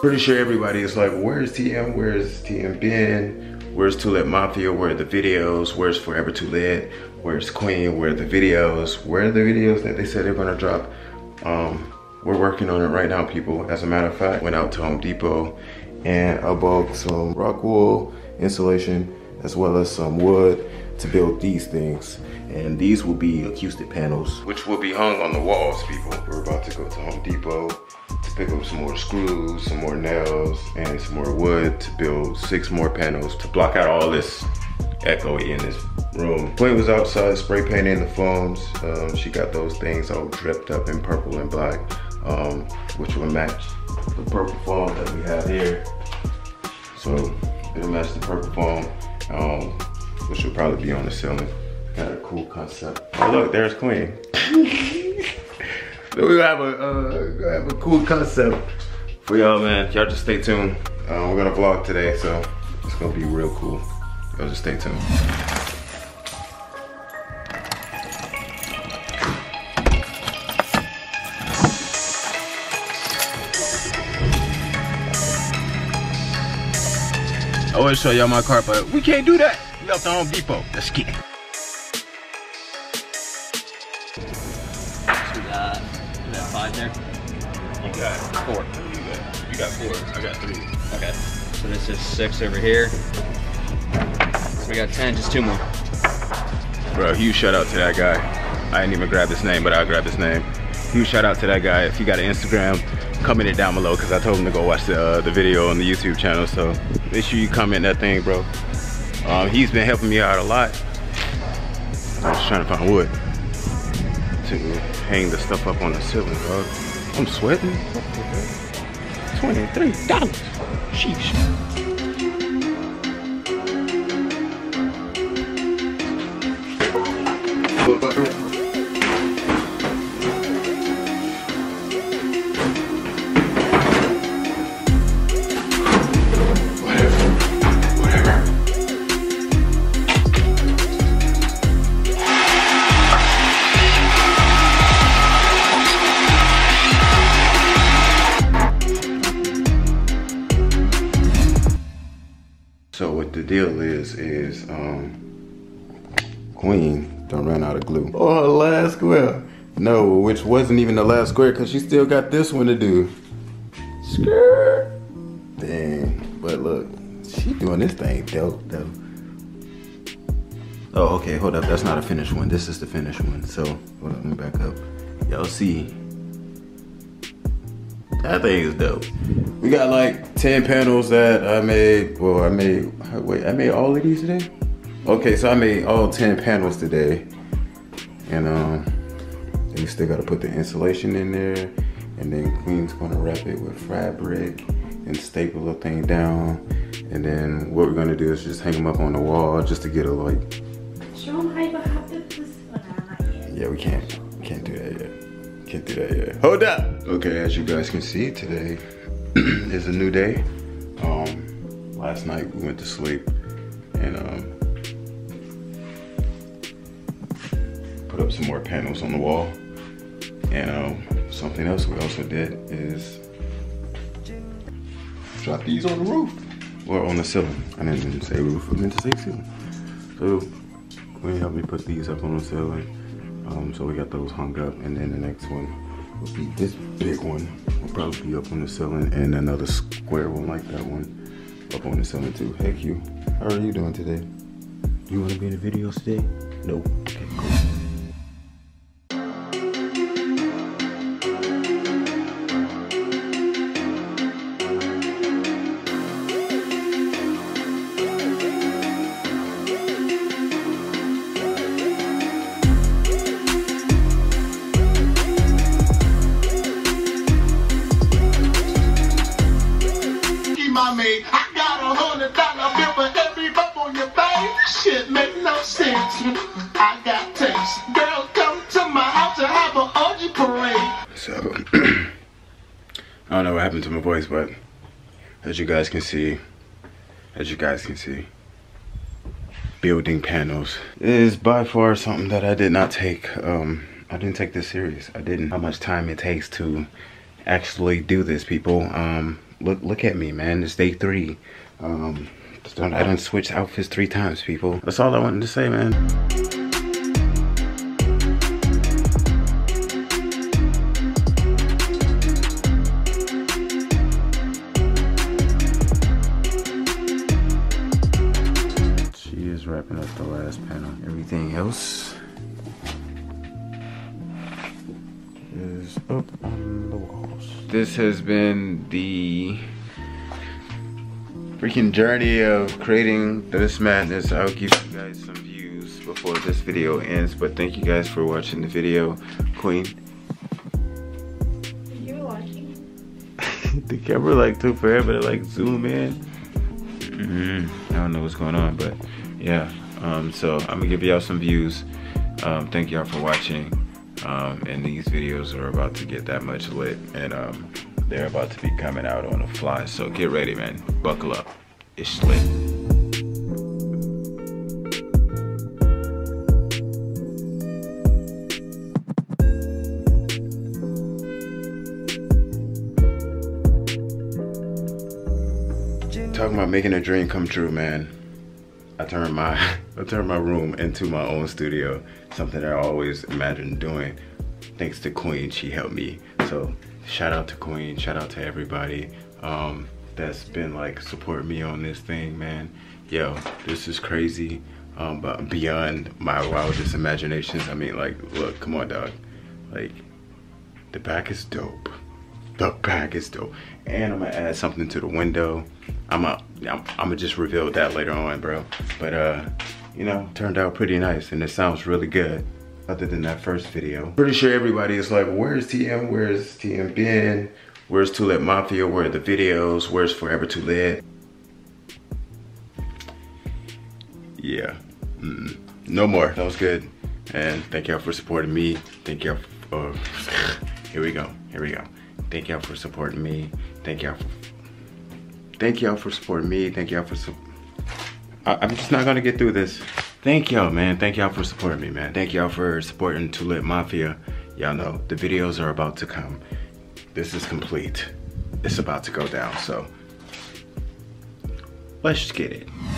Pretty sure everybody is like, where's TM? Where's TM been? Where's Too LIT Mafia? Where are the videos? Where's Forever Too Lit? Where's Queen? Where are the videos? Where are the videos that they said they're gonna drop? We're working on it right now, people. As a matter of fact, went out to Home Depot and I bought some rock wool insulation as well as some wood to build these things. And these will be acoustic panels, which will be hung on the walls, people. We're about to go to Home Depot to pick up some more screws, some more nails, and some more wood to build 6 more panels to block out all this echo in this room. Queen was outside spray painting the foams. She got those things all dripped up in purple and black, which will match the purple foam that we have here. So it'll match the purple foam, which will probably be on the ceiling. Kind of a cool concept. Oh look, there's Queen. We have a cool concept for y'all, man. Y'all just stay tuned. We're gonna vlog today, so it's gonna be real cool. Y'all just stay tuned. I always show y'all my car, but we can't do that. We left the Home Depot. Let's get it. There. You got 4. You got 4. I got 3. Okay. So this is 6 over here. So we got 10, just 2 more. Bro, huge shout out to that guy. I didn't even grab his name, but I'll grab his name. Huge shout out to that guy. If you got an Instagram, comment it down below because I told him to go watch the video on the YouTube channel. So make sure you comment that thing, bro. He's been helping me out a lot. I'm just trying to find wood to hang the stuff up on the ceiling, dog. I'm sweating. $23. Sheesh. So what the deal is Queen done ran out of glue. Oh, her last square. No, which wasn't even the last square because she still got this one to do. Skirt. Dang, but look, she doing this thing dope though. Oh, okay, hold up, that's not a finished one. This is the finished one. So, hold up, let me back up. Y'all see, that thing is dope. We got like 10 panels that I made. Well, I made all of these today? Okay, so I made all 10 panels today. And we still gotta put the insulation in there. And then Queen's gonna wrap it with fabric and staple the thing down. And then what we're gonna do is just hang them up on the wall just to get a like. Show them how you gonna have to put this one on. Yeah, we can't. Can't do that yet. Can't do that yet. Hold up! Okay, as you guys can see, today is a new day. Last night we went to sleep and put up some more panels on the wall. And something else we also did is drop these on the roof. Or on the ceiling. I didn't even say roof, I meant to say ceiling. So, Queen helped me put these up on the ceiling. So we got those hung up, and then the next one will be this big one. Will probably be up on the ceiling, and another square one like that one up on the ceiling too. Hey Q, how are you doing today? You want to be in the video today? No. Okay, cool. I got $100 bill for every bump on your face. Shit make no sense. I got taste. Girl, come to my house to have an orgy parade. So, I don't know what happened to my voice, but as you guys can see, building panels is by far something that I did not take. I didn't take this serious. I didn't. How much time it takes to actually do this, people. Look at me, man. It's day 3. I done switched outfits 3 times, people. That's all I wanted to say, man. She is wrapping up the last panel. Everything else is up on the walls. This has been the freaking journey of creating this madness. I'll give you guys some views before this video ends, but thank you guys for watching the video. Queen, you're watching. The camera like took forever to like zoom in. I don't know what's going on, but yeah, so I'm gonna give y'all some views. Thank y'all for watching. And these videos are about to get that much lit, and they're about to be coming out on the fly, so get ready, man. Buckle up, it's lit. Talking about making a dream come true, man. I turned my room into my own studio, something that I always imagined doing. Thanks to Queen, she helped me. So shout out to Queen, shout out to everybody that's been like supporting me on this thing, man. Yo, this is crazy, but beyond my wildest imaginations. I mean, like, look, come on, dog. Like, the back is dope. The back is dope. And I'm gonna add something to the window. I'm gonna just reveal that later on, bro. But you know, turned out pretty nice, and it sounds really good. Other than that first video, pretty sure everybody is like, where's TM? Where's TM been? Where's Too Lit Mafia? Where are the videos? Where's Forever Too Lit? Yeah, no more. That was good, and thank y'all for supporting me. Thank y'all for here we go. Thank y'all for supporting me. I'm just not gonna get through this. Thank y'all, man. Thank y'all for supporting me, man. Thank y'all for supporting Too Lit Mafia. Y'all know the videos are about to come. This is complete. It's about to go down, so let's get it.